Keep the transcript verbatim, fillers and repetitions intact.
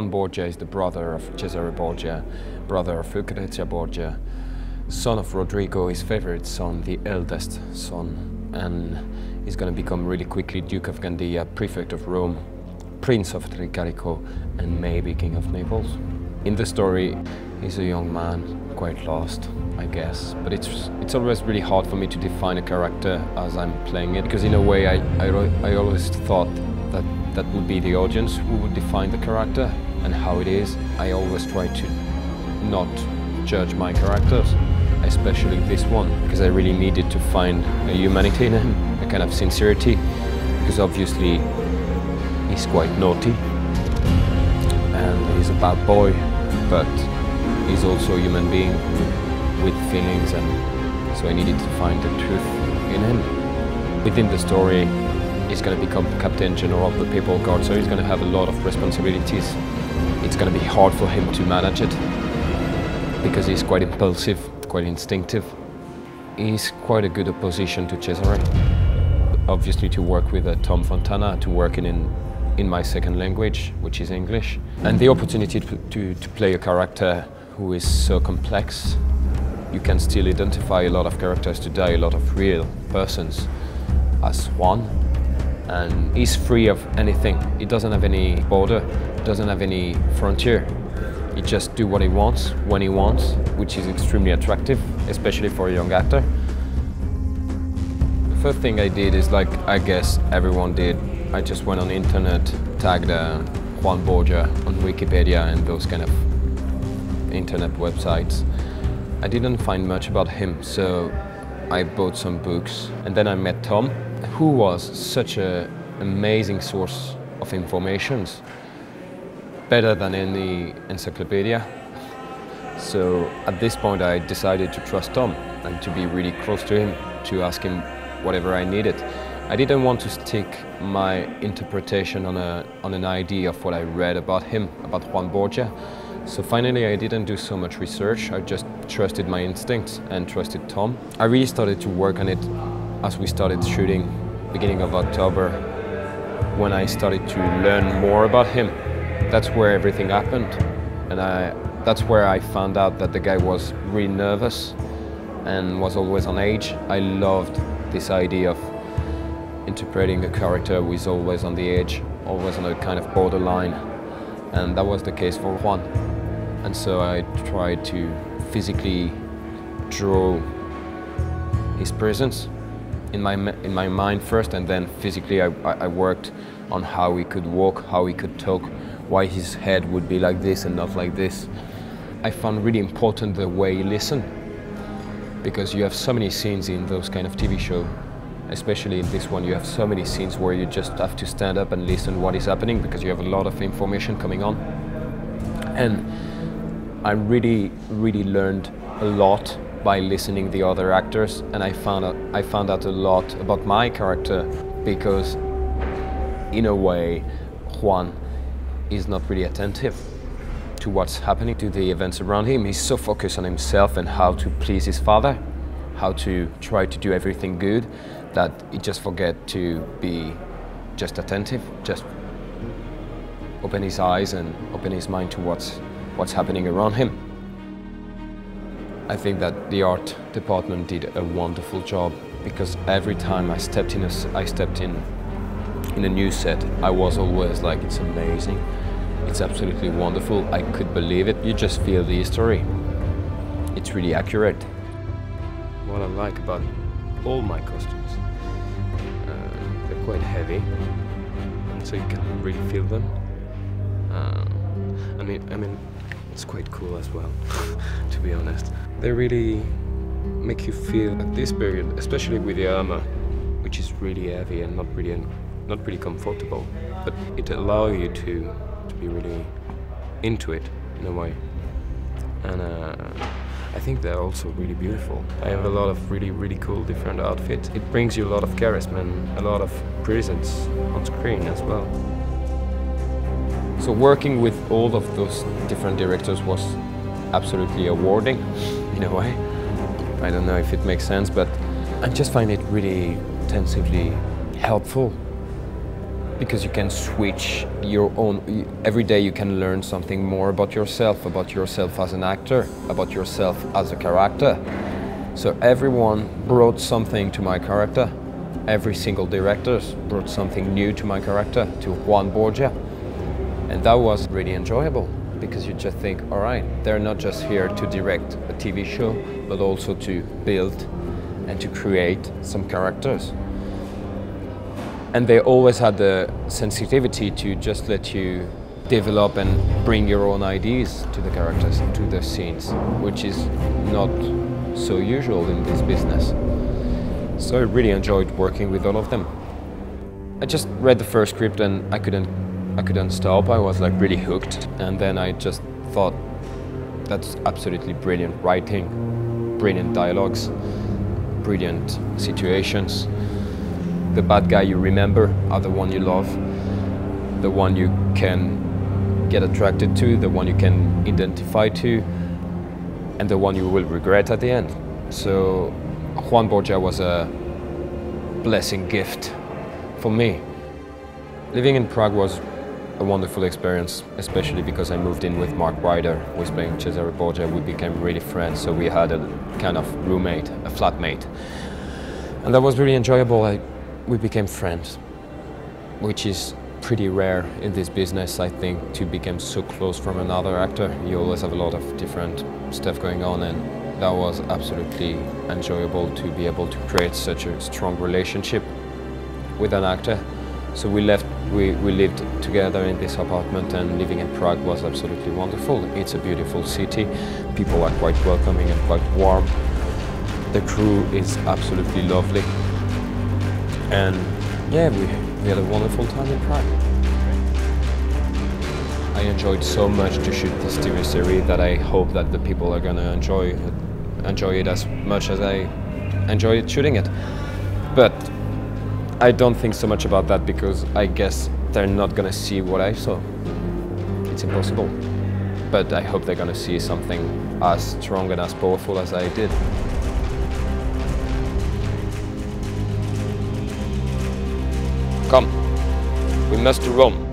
Juan Borgia is the brother of Cesare Borgia, brother of Lucrezia Borgia, son of Rodrigo, his favorite son, the eldest son, and he's going to become really quickly Duke of Gandia, Prefect of Rome, Prince of Tricarico, and maybe King of Naples. In the story, he's a young man, quite lost, I guess, but it's it's always really hard for me to define a character as I'm playing it, because in a way I, I, I always thought that that would be the audience who would define the character and how it is. I always try to not judge my characters, especially this one, because I really needed to find a humanity in him, a kind of sincerity, because obviously he's quite naughty and he's a bad boy, but he's also a human being with feelings, and so I needed to find the truth in him. Within the story, he's going to become Captain General of the People Guard, so he's going to have a lot of responsibilities. It's going to be hard for him to manage it, because he's quite impulsive, quite instinctive. He's quite a good opposition to Cesare. Obviously, to work with uh, Tom Fontana, to work in, in in my second language, which is English. And the opportunity to, to, to play a character who is so complex, you can still identify a lot of characters today, a lot of real persons as one. And he's free of anything. He doesn't have any border, doesn't have any frontier. He just do what he wants, when he wants, which is extremely attractive, especially for a young actor. The first thing I did is, like I guess everyone did, I just went on the internet, tagged uh, Juan Borgia on Wikipedia and those kind of internet websites. I didn't find much about him, so I bought some books. And then I met Tom, who was such an amazing source of information, better than any encyclopedia. So at this point I decided to trust Tom and to be really close to him, to ask him whatever I needed. I didn't want to stick my interpretation on, a, on an idea of what I read about him, about Juan Borgia. So finally I didn't do so much research, I just trusted my instincts and trusted Tom. I really started to work on it as we started shooting, beginning of October, when I started to learn more about him. That's where everything happened, and I, that's where I found out that the guy was really nervous and was always on edge. I loved this idea of interpreting a character who is always on the edge, always on a kind of borderline, and that was the case for Juan. And so I tried to physically draw his presence in my, in my mind first, and then physically I, I worked on how he could walk, how he could talk, why his head would be like this and not like this. I found really important the way he listened, because you have so many scenes in those kind of T V shows, especially in this one, you have so many scenes where you just have to stand up and listen what is happening, because you have a lot of information coming on. And I really, really learned a lot by listening the other actors, and I found out, I found out a lot about my character, because in a way, Juan is not really attentive to what's happening, to the events around him. He's so focused on himself and how to please his father, how to try to do everything good, that he just forget to be just attentive, just open his eyes and open his mind to what's, what's happening around him. I think that the art department did a wonderful job, because every time I stepped in, a, I stepped in, in a new set, I was always like, it's amazing, it's absolutely wonderful, I could believe it. You just feel the history. It's really accurate. What I like about all my costumes, uh, they're quite heavy, so you can really feel them. Uh, I mean, I mean, it's quite cool as well, to be honest. They really make you feel at this period, especially with the armor, which is really heavy and not really, not really comfortable, but it allows you to, to be really into it in a way. And uh, I think they're also really beautiful. I have a lot of really, really cool different outfits. It brings you a lot of charisma and a lot of presence on screen as well. So working with all of those different directors was absolutely rewarding, in a way. I don't know if it makes sense, but I just find it really intensively helpful because you can switch your own, every day you can learn something more about yourself, about yourself as an actor, about yourself as a character. So everyone brought something to my character. Every single director brought something new to my character, to Juan Borgia. And that was really enjoyable, because you just think, all right, they're not just here to direct a T V show, but also to build and to create some characters. And they always had the sensitivity to just let you develop and bring your own ideas to the characters, to the scenes, which is not so usual in this business. So I really enjoyed working with all of them. I just read the first script and I couldn't I couldn't stop. I was like really hooked, and then I just thought, that's absolutely brilliant writing, brilliant dialogues, brilliant situations. The bad guy you remember are the one you love, the one you can get attracted to, the one you can identify to, and the one you will regret at the end. So Juan Borgia was a blessing gift for me. Living in Prague was a wonderful experience, especially because I moved in with Mark Ryder, who was playing Cesare Borgia. We became really friends, so we had a kind of roommate, a flatmate. And that was really enjoyable. I, we became friends, which is pretty rare in this business, I think, to become so close from another actor. You always have a lot of different stuff going on, and that was absolutely enjoyable to be able to create such a strong relationship with an actor. So we left, we, we lived together in this apartment, and living in Prague was absolutely wonderful. It's a beautiful city. People are quite welcoming and quite warm. The crew is absolutely lovely. And yeah, we, we had a wonderful time in Prague. I enjoyed so much to shoot this T V series that I hope that the people are gonna enjoy, enjoy it as much as I enjoyed shooting it. But I don't think so much about that, because I guess they're not gonna see what I saw. It's impossible. But I hope they're gonna see something as strong and as powerful as I did. Come, we must to Rome.